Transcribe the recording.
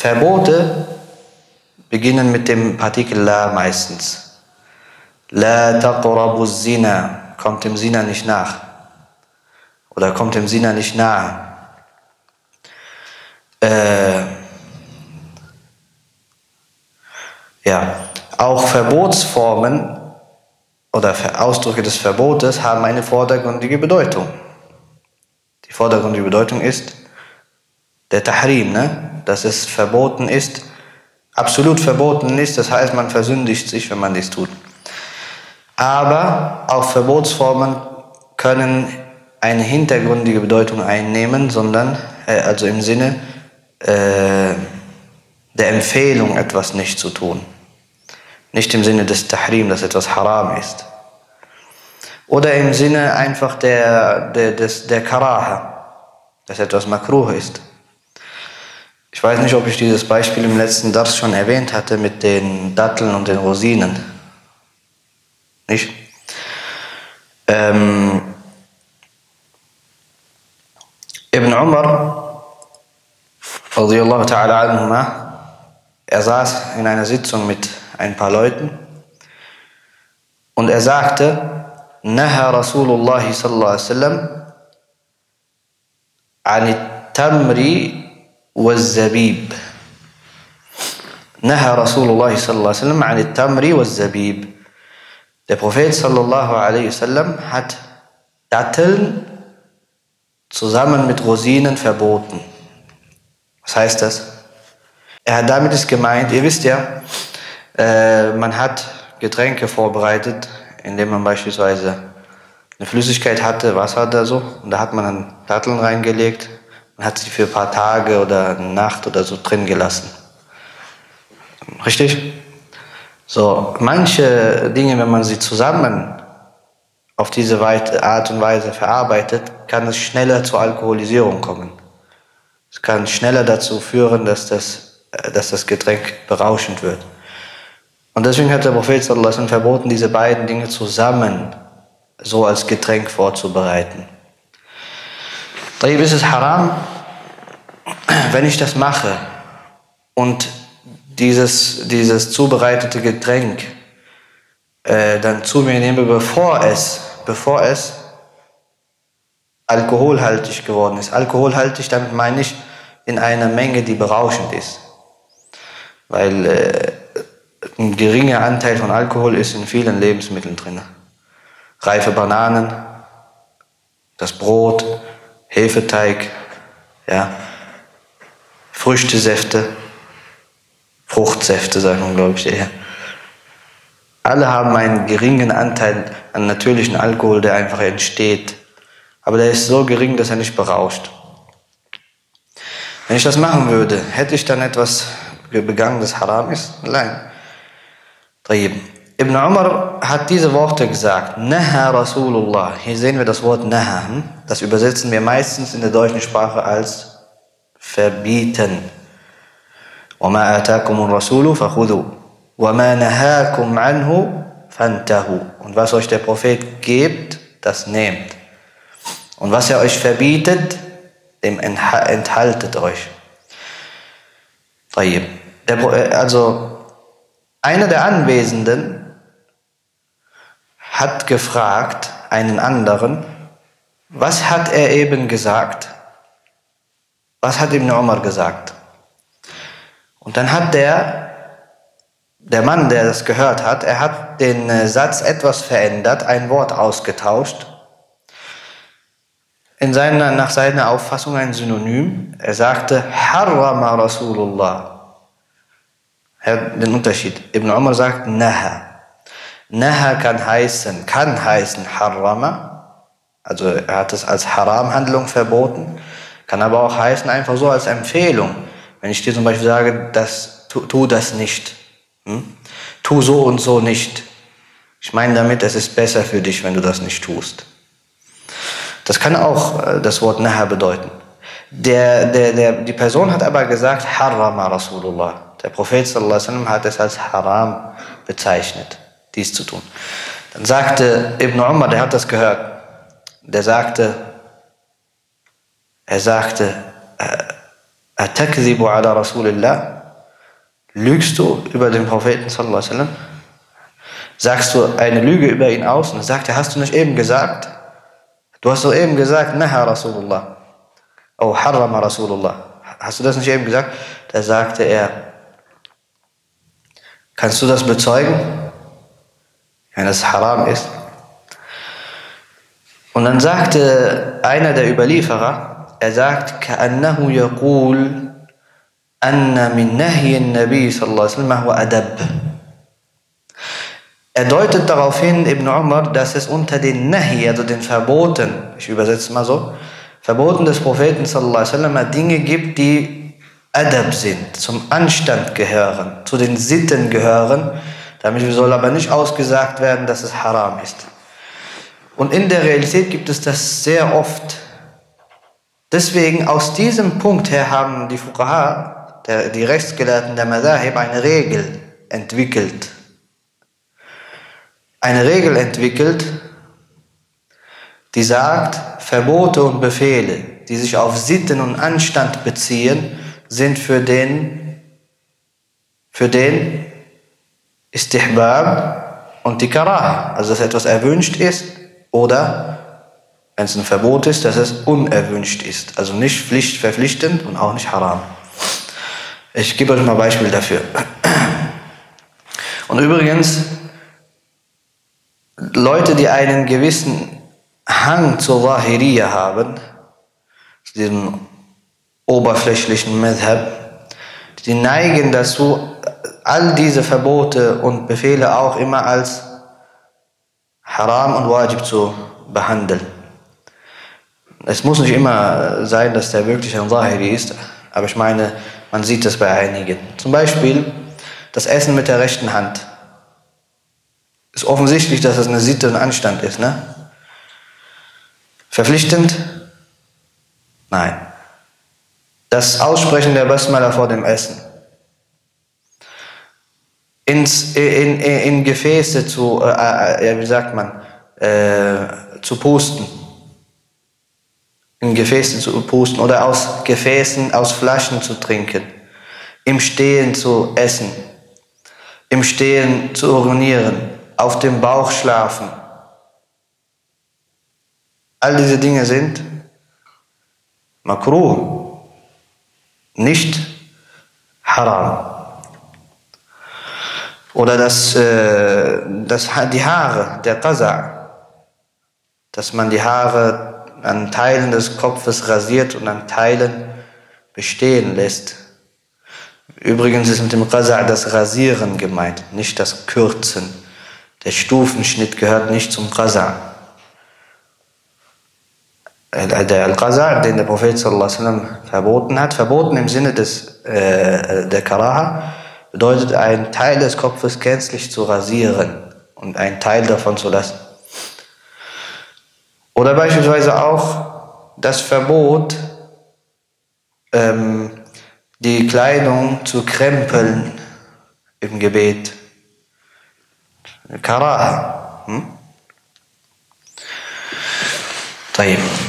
Verbote beginnen mit dem Partikel La meistens. La taqrabu zina, kommt dem Zina nicht nach. Oder kommt dem Zina nicht nahe. Auch Verbotsformen oder Ausdrücke des Verbotes haben eine vordergründige Bedeutung. Die vordergründige Bedeutung ist der Tahrim, ne? Dass es verboten ist, absolut verboten ist, das heißt, man versündigt sich, wenn man dies tut. Aber auch Verbotsformen können eine hintergründige Bedeutung einnehmen, sondern, also im Sinne der Empfehlung, etwas nicht zu tun. Nicht im Sinne des Tahrim, dass etwas Haram ist. Oder im Sinne einfach der Karaha, dass etwas Makro ist. Ich weiß nicht, ob ich dieses Beispiel im letzten Dars schon erwähnt hatte mit den Datteln und den Rosinen. Nicht? Ibn Umar, radiyallahu ta'ala anhuma, er saß in einer Sitzung mit ein paar Leuten und er sagte: Naha Rasulullah sallallahu alaihi wasallam an Tamri والزبيب. نهى رسول الله صلى الله عليه وسلم عن التمر والزبيب. Der Prophet sallallahu alaihi wasallam hat Datteln zusammen mit Rosinen verboten. Was heißt das? Er hat damit es gemeint, ihr wisst ja, man hat Getränke vorbereitet, indem man beispielsweise eine Flüssigkeit hatte, Wasser oder so, und da hat man dann Datteln reingelegt. Man hat sie für ein paar Tage oder eine Nacht oder so drin gelassen. Richtig? So, manche Dinge, wenn man sie zusammen auf diese Art und Weise verarbeitet, kann es schneller zur Alkoholisierung kommen. Es kann schneller dazu führen, dass das Getränk berauschend wird. Und deswegen hat der Prophet sallallahu alaihi wasallam verboten, diese beiden Dinge zusammen so als Getränk vorzubereiten. Ist es haram, wenn ich das mache und dieses zubereitete Getränk dann zu mir nehme, bevor es alkoholhaltig geworden ist? Alkoholhaltig, damit meine ich in einer Menge, die berauschend ist. Weil ein geringer Anteil von Alkohol ist in vielen Lebensmitteln drin. Reife Bananen, das Brot, Hefeteig, ja, Früchtesäfte, Fruchtsäfte, sagen wir, glaube ich, eher. Alle haben einen geringen Anteil an natürlichen Alkohol, der einfach entsteht. Aber der ist so gering, dass er nicht berauscht. Wenn ich das machen würde, hätte ich dann etwas begangen, das Haram ist? Nein. Ibn Umar hat diese Worte gesagt, Naha Rasulullah. Hier sehen wir das Wort Naha. Das übersetzen wir meistens in der deutschen Sprache als verbieten. وَمَا آتَاكُمُ الرَّسُولُ فَخُذُوا وَمَا نَهَاكُمْ عَنْهُ فَانْتَهُوا. Und was euch der Prophet gibt, das nehmt. Und was er euch verbietet, dem enthaltet euch. Also, einer der Anwesenden hat gefragt einen anderen, was hat er eben gesagt? Was hat Ibn Umar gesagt? Und dann hat der Mann, der das gehört hat, er hat den Satz etwas verändert, ein Wort ausgetauscht. Nach seiner Auffassung ein Synonym. Er sagte, Harama Rasulullah. Den Unterschied. Ibn Umar sagt, Naha. Naha kann heißen Harama, also er hat es als Haram-Handlung verboten, kann aber auch heißen einfach so als Empfehlung. Wenn ich dir zum Beispiel sage, tu das nicht, tu so und so nicht. Ich meine damit, es ist besser für dich, wenn du das nicht tust. Das kann auch das Wort Naha bedeuten. Die Person hat aber gesagt, Harama Rasulullah. Der Prophet sallallahu alaihi wasallam hat es als Haram bezeichnet, dies zu tun. Dann sagte Ibn Umar, der hat das gehört, er sagte, Atakzibu ala Rasulillah? Lügst du über den Propheten sallallahu alaihi wasallam? Sagst du eine Lüge über ihn aus? Und sagt er, hast du nicht eben gesagt? Du hast doch eben gesagt, Naha Rasulullah. Oh, Harama Rasulullah. Hast du das nicht eben gesagt? Da sagte er, kannst du das bezeugen? Wenn das Haram ist. Und dann sagte einer der Überlieferer, er sagt, Ka'annahu yaqul, anna min nahi an-Nabi sallallahu alaihi wasallam wa adab. Er deutet darauf hin, Ibn Umar, dass es unter den Nahi, also den Verboten, ich übersetze mal so, Verboten des Propheten sallallahu alaihi wasallam Dinge gibt, die Adab sind, zum Anstand gehören, zu den Sitten gehören. Damit soll aber nicht ausgesagt werden, dass es Haram ist. Und in der Realität gibt es das sehr oft. Deswegen, aus diesem Punkt her haben die Fuqaha, die Rechtsgelehrten der Madhab, eine Regel entwickelt. Eine Regel entwickelt, die sagt, Verbote und Befehle, die sich auf Sitten und Anstand beziehen, sind für den Istihbab und die Karaha. Also, dass etwas erwünscht ist oder, wenn es ein Verbot ist, dass es unerwünscht ist. Also nicht verpflichtend und auch nicht haram. Ich gebe euch mal ein Beispiel dafür. Und übrigens, Leute, die einen gewissen Hang zur Zahiriya haben, diesem oberflächlichen Madhab, die neigen dazu, all diese Verbote und Befehle auch immer als Haram und Wajib zu behandeln. Es muss nicht immer sein, dass der wirklich ein Zahiri ist, aber ich meine, man sieht das bei einigen. Zum Beispiel das Essen mit der rechten Hand. Ist offensichtlich, dass es eine Sitte und Anstand ist, ne? Verpflichtend? Nein. Das Aussprechen der Basmala vor dem Essen. In Gefäße zu, zu pusten. In Gefäßen zu pusten oder aus Gefäßen, aus Flaschen zu trinken. Im Stehen zu essen. Im Stehen zu urinieren. Auf dem Bauch schlafen. All diese Dinge sind Makro, nicht Haram. Oder die Haare, der Qaza, dass man die Haare an Teilen des Kopfes rasiert und an Teilen bestehen lässt. Übrigens ist mit dem Qaza das Rasieren gemeint, nicht das Kürzen. Der Stufenschnitt gehört nicht zum Qaza. Der Al-Qaza, den der Prophet sallallahu alaihi wasallam verboten hat, verboten im Sinne der Karaha, bedeutet, einen Teil des Kopfes gänzlich zu rasieren und einen Teil davon zu lassen. Oder beispielsweise auch das Verbot, die Kleidung zu krempeln im Gebet. Karaha. طيب